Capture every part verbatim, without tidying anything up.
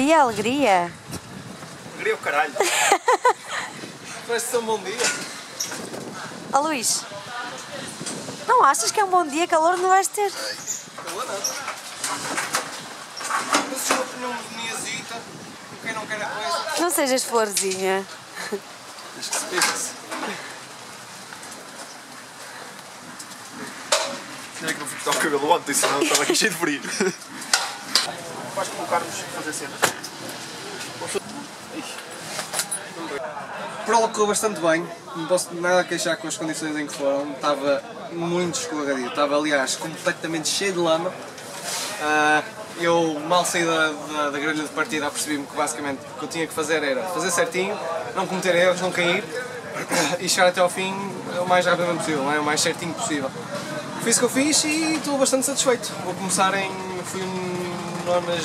dia, alegria. Alegria o caralho. Parece tão bom dia. Ó Luís, não achas que é um bom dia? Calor não vais ter? Calor não. Eu sou uma pneumoniazita, quem não quer a coisa. Não sejas florzinha. Diz que se pensa-se. Tinha que não fui cortar o cabelo ontem, senão estava aqui cheio de frio. Vais colocar-nos a fazer cenas. Por algo correu bastante bem, não posso nada queixar com as condições em que foram, estava muito escorregadio, estava aliás completamente cheio de lama. Uh, eu mal saí da, da, da grelha de partida, apercebi-me que basicamente o que eu tinha que fazer era fazer certinho, não cometer erros, não cair e chegar até ao fim o mais rapidamente possível, não é? O mais certinho possível. Fiz o que eu fiz e estou bastante satisfeito. Vou começar em... fui noventa e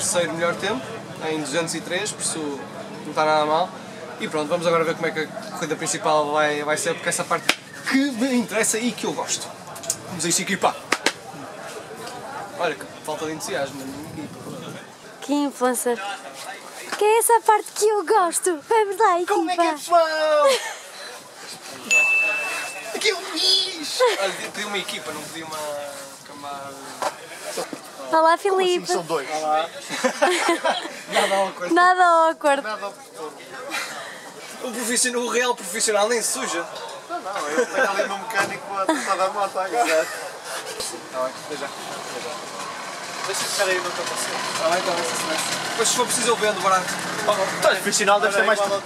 três melhor tempo, em duzentos e três, por isso não está nada mal. E pronto, vamos agora ver como é que a corrida principal vai, vai ser, porque é essa parte que me interessa e que eu gosto. Vamos a isto, equipa! Olha, que falta de entusiasmo na minha equipa. Que influencer! Porque é essa parte que eu gosto! Vamos lá, equipa! Como é que é, pessoal? Aqui é o Luís! Olha, pedi uma equipa, não pedi uma camada... Olá, Filipe! São dois! Olá. Nada awkward! Nada awkward! Nada awkward. O real profissional nem suja! Não, não, eu tenho ali no mecânico a tentar dar moto agora! Está bem, até já! Deixa-me ficar aí no teu passeio! Está bem, está bem, se assim. Depois se for preciso eu vendo, bora! Estás profissional, deve ser mais... Oh.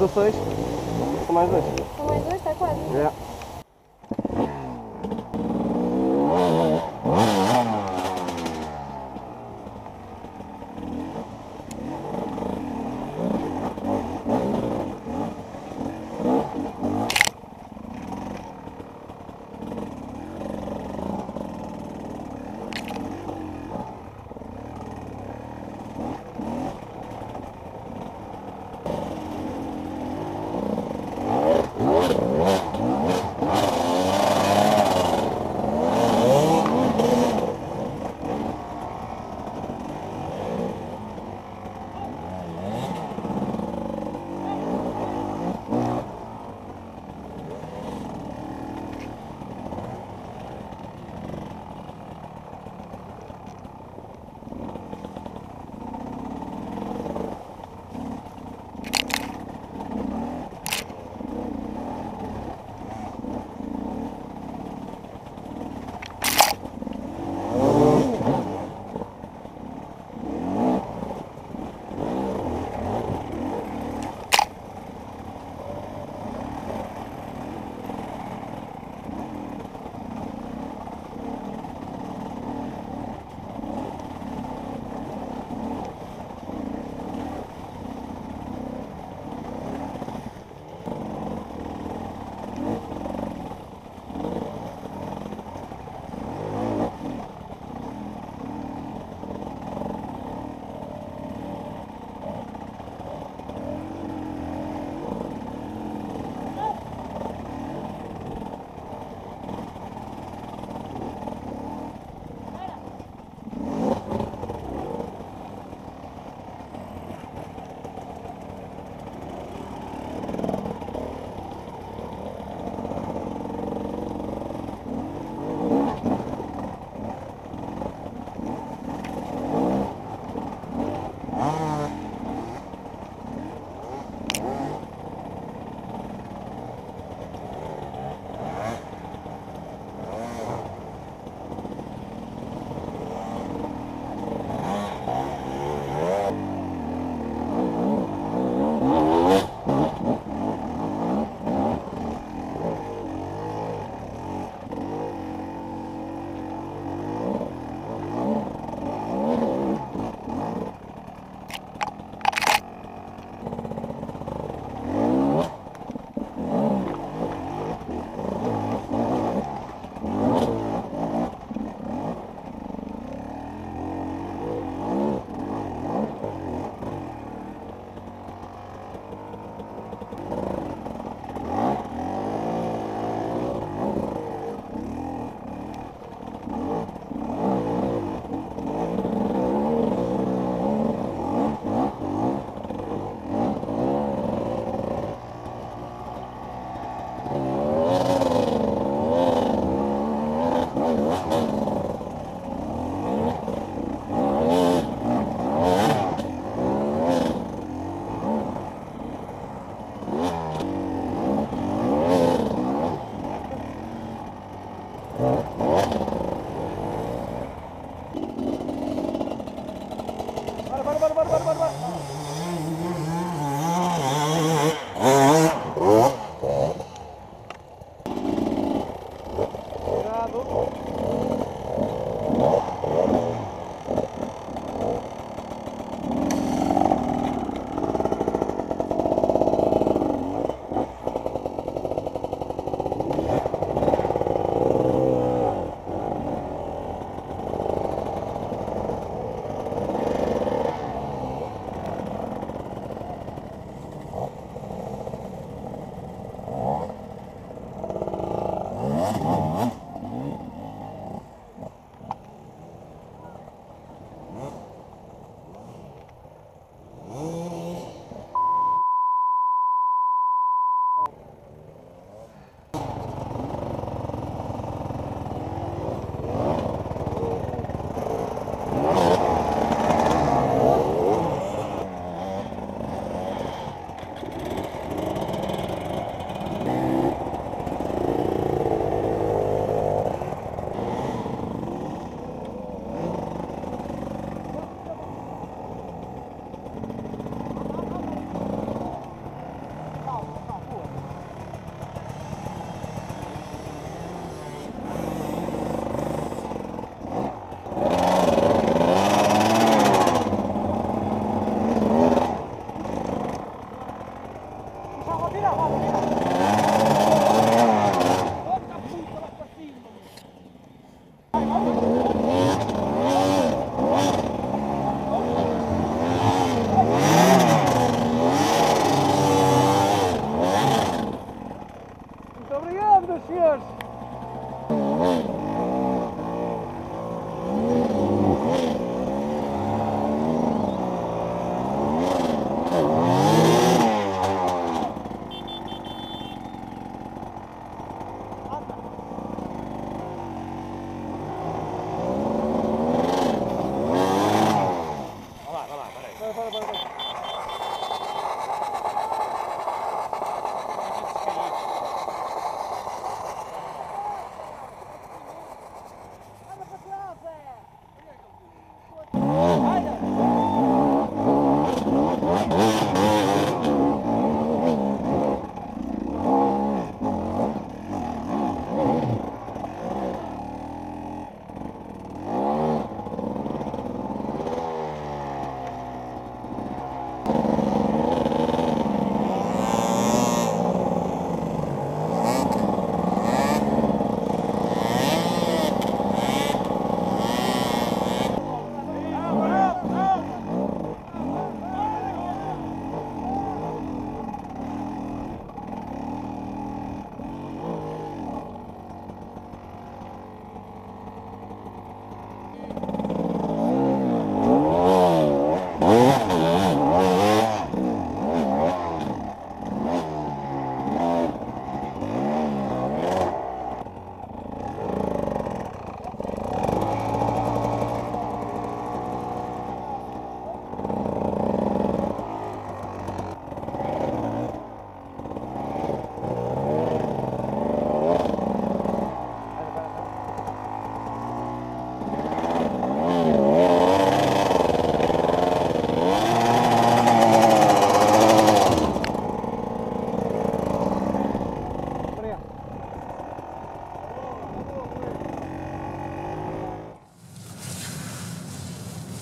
dezasseis. São mais dois. São mais dois, está quase. Yeah. Wow. the shears.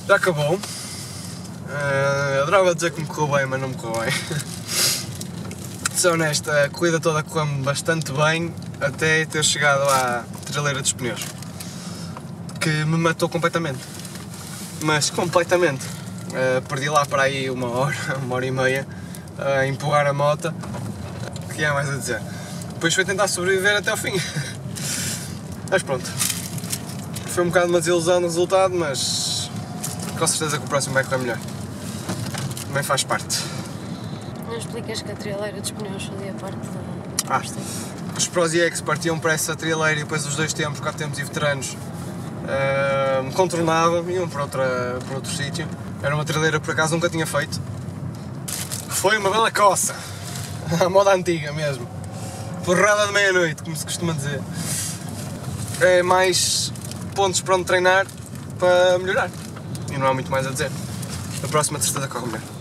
Já acabou. Uh, adorava dizer que me correu bem, mas não me correu bem. Sou honesto, a corrida toda correu-me bastante bem até ter chegado à Trialeira dos Pneus, que me matou completamente. Mas completamente. Uh, perdi lá para aí uma hora, uma hora e meia a empurrar a moto. O que é mais a dizer? Depois fui tentar sobreviver até ao fim. Mas pronto. Foi um bocado uma desilusão no resultado, mas com certeza que o próximo vai correr melhor. Também faz parte. Não explicas que a Trialeira dos Pneus fazia parte da... Ah, os prós e ex partiam para essa trialeira e depois os dois tempos, quatro tempos e veteranos, uh, contornavam, iam para, outra, para outro sítio. Era uma trialeira que por acaso nunca tinha feito. Foi uma bela coça, a moda antiga mesmo. Porrada de meia-noite, como se costuma dizer. É mais pontos para onde treinar para melhorar. E não há muito mais a dizer. Na próxima, certeza corre melhor.